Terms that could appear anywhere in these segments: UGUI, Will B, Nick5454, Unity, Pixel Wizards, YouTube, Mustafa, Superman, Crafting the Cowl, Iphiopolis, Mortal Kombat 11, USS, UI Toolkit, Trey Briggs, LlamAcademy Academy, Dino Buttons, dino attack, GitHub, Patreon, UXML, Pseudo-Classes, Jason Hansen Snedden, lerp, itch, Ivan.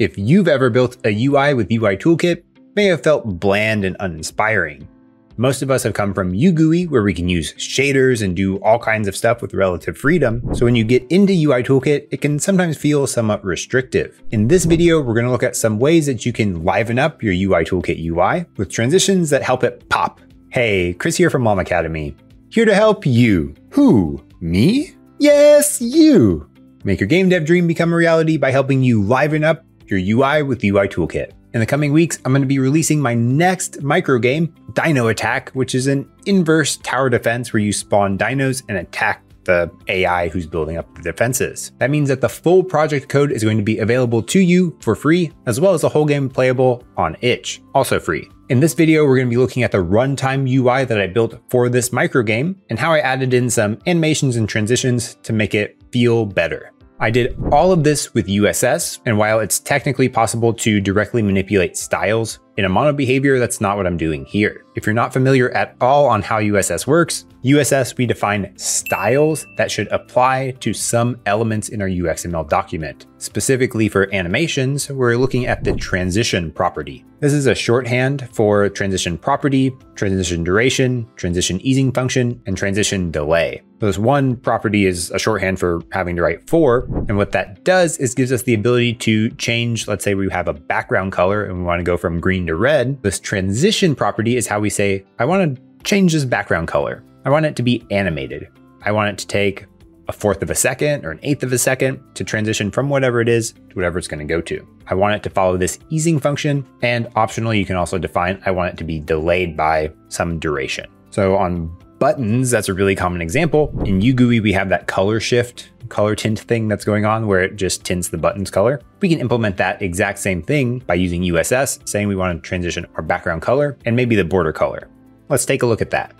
If you've ever built a UI with UI Toolkit, it may have felt bland and uninspiring. Most of us have come from UGUI, where we can use shaders and do all kinds of stuff with relative freedom. So when you get into UI Toolkit, it can sometimes feel somewhat restrictive. In this video, we're going to look at some ways that you can liven up your UI Toolkit UI with transitions that help it pop. Hey, Chris here from LlamAcademy, here to help you. Who? Me? Yes, you! Make your game dev dream become a reality by helping you liven up your UI with UI Toolkit. In the coming weeks, I'm going to be releasing my next micro game, Dino Attack, which is an inverse tower defense where you spawn dinos and attack the AI who's building up the defenses. That means that the full project code is going to be available to you for free, as well as the whole game playable on itch, also free. In this video, we're going to be looking at the runtime UI that I built for this micro game and how I added in some animations and transitions to make it feel better. I did all of this with USS, and while it's technically possible to directly manipulate styles in a mono behavior, that's not what I'm doing here. If you're not familiar at all on how USS works, we define styles that should apply to some elements in our UXML document. Specifically for animations, we're looking at the transition property. This is a shorthand for transition property, transition duration, transition easing function, and transition delay. So this one property is a shorthand for having to write for, and what that does is gives us the ability to change, let's say we have a background color and we want to go from green to red. This transition property is how we say, I want to change this background color. I want it to be animated. I want it to take a fourth of a second or an eighth of a second to transition from whatever it is to whatever it's going to go to. I want it to follow this easing function, and optionally, you can also define, I want it to be delayed by some duration. So on buttons, that's a really common example. In UGUI, we have that color shift, color tint thing that's going on where it just tints the button's color. We can implement that exact same thing by using USS, saying we want to transition our background color and maybe the border color. Let's take a look at that.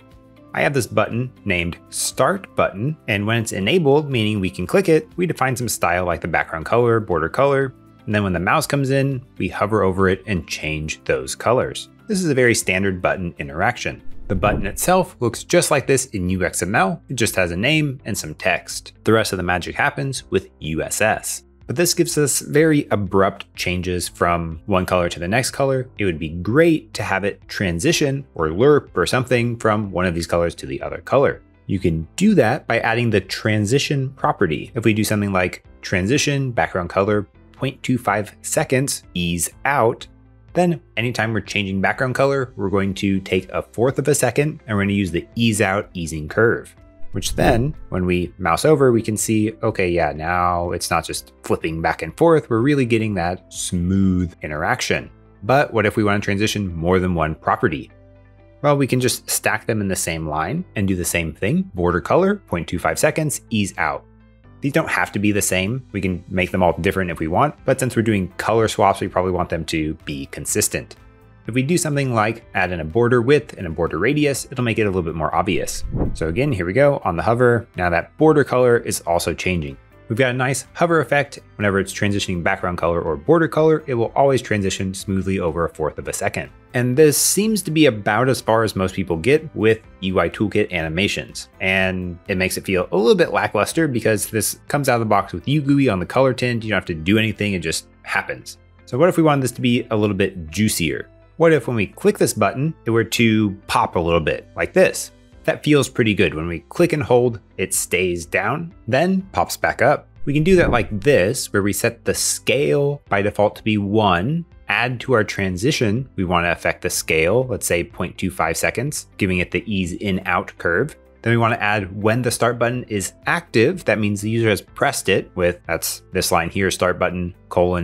I have this button named Start Button, and when it's enabled, meaning we can click it, we define some style like the background color, border color, and then when the mouse comes in, we hover over it and change those colors. This is a very standard button interaction. The button itself looks just like this in UXML, it just has a name and some text. The rest of the magic happens with USS. But this gives us very abrupt changes from one color to the next color. It would be great to have it transition or lerp or something from one of these colors to the other color. You can do that by adding the transition property. If we do something like transition background color 0.25 seconds ease out, then anytime we're changing background color, we're going to take a fourth of a second and we're going to use the ease out easing curve, which then when we mouse over, we can see, okay, yeah, now it's not just flipping back and forth. We're really getting that smooth interaction. But what if we want to transition more than one property? Well, we can just stack them in the same line and do the same thing. Border color, 0.25 seconds, ease out. These don't have to be the same. We can make them all different if we want, but since we're doing color swaps, we probably want them to be consistent. If we do something like add in a border width and a border radius, it'll make it a little bit more obvious. So again, here we go on the hover. Now that border color is also changing. We've got a nice hover effect. Whenever it's transitioning background color or border color, it will always transition smoothly over a fourth of a second. And this seems to be about as far as most people get with UI Toolkit animations. And it makes it feel a little bit lackluster because this comes out of the box with UGUI on the color tint. You don't have to do anything, it just happens. So what if we wanted this to be a little bit juicier? What if when we click this button, it were to pop a little bit like this? That feels pretty good. When we click and hold, it stays down, then pops back up. We can do that like this, where we set the scale by default to be 1, add to our transition, we want to affect the scale, let's say 0.25 seconds, giving it the ease in out curve. Then we want to add when the start button is active, that means the user has pressed it with, that's this line here, start button,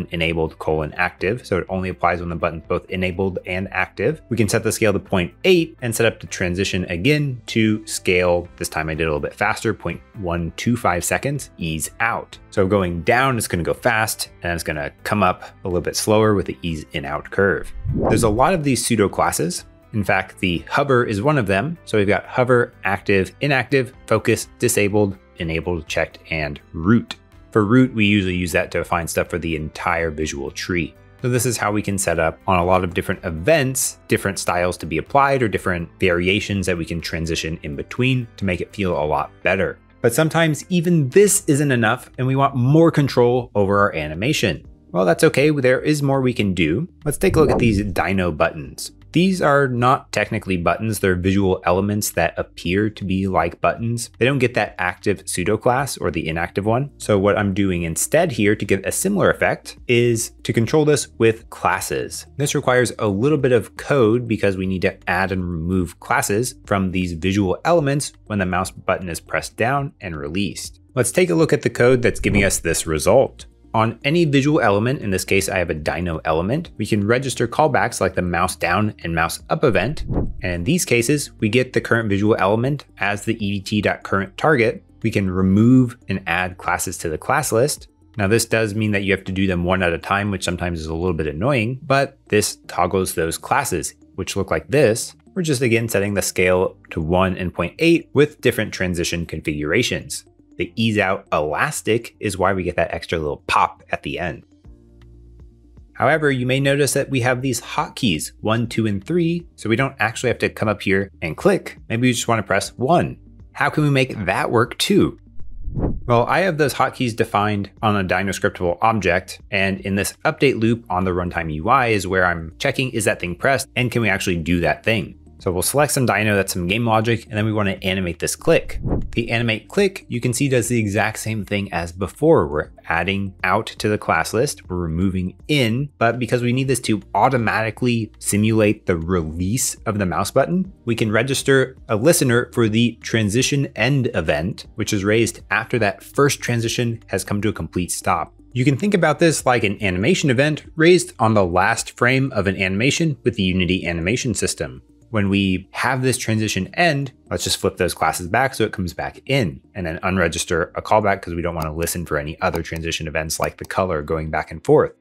enabled, active. So it only applies when the button's both enabled and active. We can set the scale to 0.8 and set up the transition again to scale. This time I did a little bit faster, 0.125 seconds, ease out. So going down, it's going to go fast and it's going to come up a little bit slower with the ease in out curve. There's a lot of these pseudo classes. In fact, the hover is one of them. So we've got hover, active, inactive, focus, disabled, enabled, checked, and root. For root, we usually use that to define stuff for the entire visual tree. So this is how we can set up on a lot of different events, different styles to be applied or different variations that we can transition in between to make it feel a lot better. But sometimes even this isn't enough and we want more control over our animation. Well, that's okay, there is more we can do. Let's take a look at these dino buttons. These are not technically buttons, they're visual elements that appear to be like buttons. They don't get that active pseudo class or the inactive one. So what I'm doing instead here to get a similar effect is to control this with classes. This requires a little bit of code because we need to add and remove classes from these visual elements when the mouse button is pressed down and released. Let's take a look at the code that's giving us this result. On any visual element, in this case I have a dino element, we can register callbacks like the mouse down and mouse up event, and in these cases we get the current visual element as the evt.currentTarget. We can remove and add classes to the class list. Now this does mean that you have to do them one at a time, which sometimes is a little bit annoying, but this toggles those classes, which look like this. We're just again setting the scale to 1 and 0.8 with different transition configurations. The ease out elastic is why we get that extra little pop at the end. However, you may notice that we have these hotkeys 1, 2, and 3, so we don't actually have to come up here and click. Maybe we just want to press 1. How can we make that work too? Well, I have those hotkeys defined on a dino scriptable object, and in this update loop on the runtime UI is where I'm checking, is that thing pressed and can we actually do that thing? So we'll select some dino, that's some game logic, and then we want to animate this click. The animate click, you can see, does the exact same thing as before. We're adding out to the class list, we're removing in, but because we need this to automatically simulate the release of the mouse button, we can register a listener for the transition end event, which is raised after that first transition has come to a complete stop. You can think about this like an animation event raised on the last frame of an animation with the Unity animation system. When we have this transition end, let's just flip those classes back so it comes back in, and then unregister a callback because we don't want to listen for any other transition events like the color going back and forth.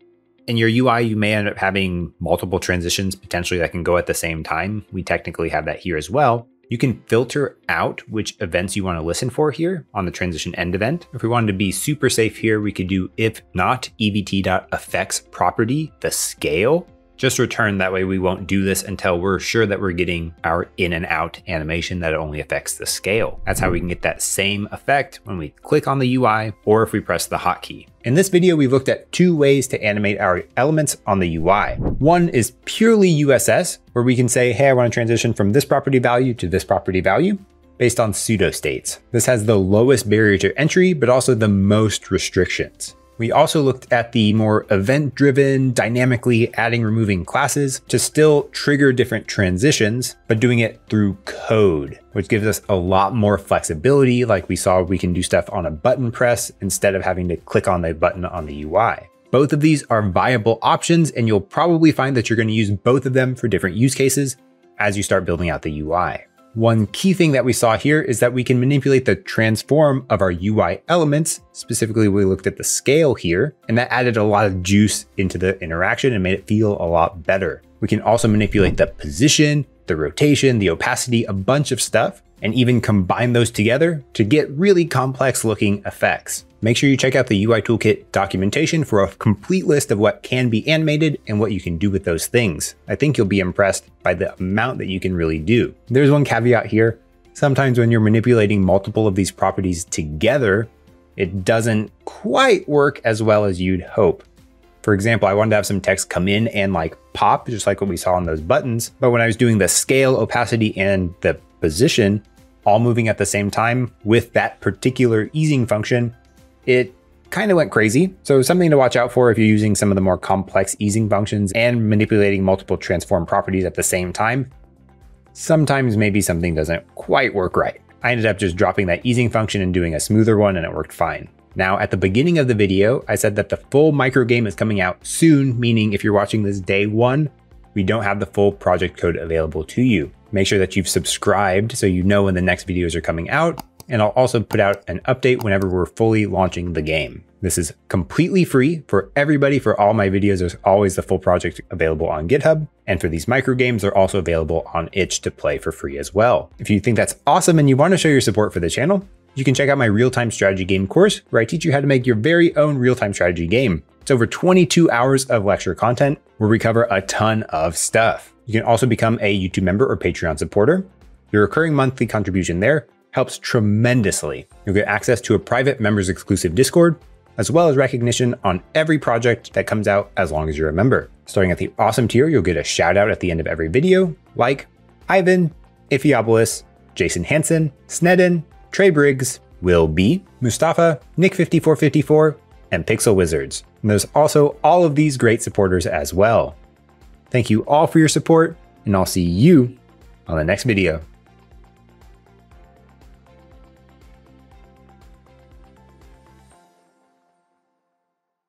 In your UI, you may end up having multiple transitions potentially that can go at the same time. We technically have that here as well. You can filter out which events you want to listen for here on the transition end event. If we wanted to be super safe here, we could do if not evt.effects property, the scale. Just return, that way we won't do this until we're sure that we're getting our in and out animation that only affects the scale. That's how we can get that same effect when we click on the UI or if we press the hotkey. In this video, we've looked at two ways to animate our elements on the UI. One is purely USS, where we can say, hey, I want to transition from this property value to this property value based on pseudostates. This has the lowest barrier to entry, but also the most restrictions. We also looked at the more event-driven, dynamically adding, removing classes to still trigger different transitions, but doing it through code, which gives us a lot more flexibility. Like we saw, we can do stuff on a button press instead of having to click on the button on the UI. Both of these are viable options, and you'll probably find that you're going to use both of them for different use cases as you start building out the UI. One key thing that we saw here is that we can manipulate the transform of our UI elements. Specifically, we looked at the scale here, and that added a lot of juice into the interaction and made it feel a lot better. We can also manipulate the position, the rotation, the opacity, a bunch of stuff, and even combine those together to get really complex looking effects. Make sure you check out the UI Toolkit documentation for a complete list of what can be animated and what you can do with those things. I think you'll be impressed by the amount that you can really do. There's one caveat here. Sometimes when you're manipulating multiple of these properties together, it doesn't quite work as well as you'd hope. For example, I wanted to have some text come in and like pop, just like what we saw on those buttons. But when I was doing the scale, opacity, and the position, all moving at the same time with that particular easing function, it kind of went crazy. So something to watch out for if you're using some of the more complex easing functions and manipulating multiple transform properties at the same time. Sometimes maybe something doesn't quite work right. I ended up just dropping that easing function and doing a smoother one, and it worked fine. Now, at the beginning of the video, I said that the full microgame is coming out soon, meaning if you're watching this day one, we don't have the full project code available to you. Make sure that you've subscribed so you know when the next videos are coming out. And I'll also put out an update whenever we're fully launching the game. This is completely free for everybody. For all my videos, there's always the full project available on GitHub. And for these micro games, they're also available on itch to play for free as well. If you think that's awesome and you want to show your support for the channel, you can check out my real-time strategy game course, where I teach you how to make your very own real-time strategy game. It's over 22 hours of lecture content where we cover a ton of stuff. You can also become a YouTube member or Patreon supporter. Your recurring monthly contribution there helps tremendously. You'll get access to a private members exclusive Discord, as well as recognition on every project that comes out as long as you're a member. Starting at the awesome tier, you'll get a shout out at the end of every video, like Ivan, Iphiopolis, Jason Hansen, Snedden, Trey Briggs, Will B, Mustafa, Nick5454, and Pixel Wizards. And there's also all of these great supporters as well. Thank you all for your support, and I'll see you on the next video.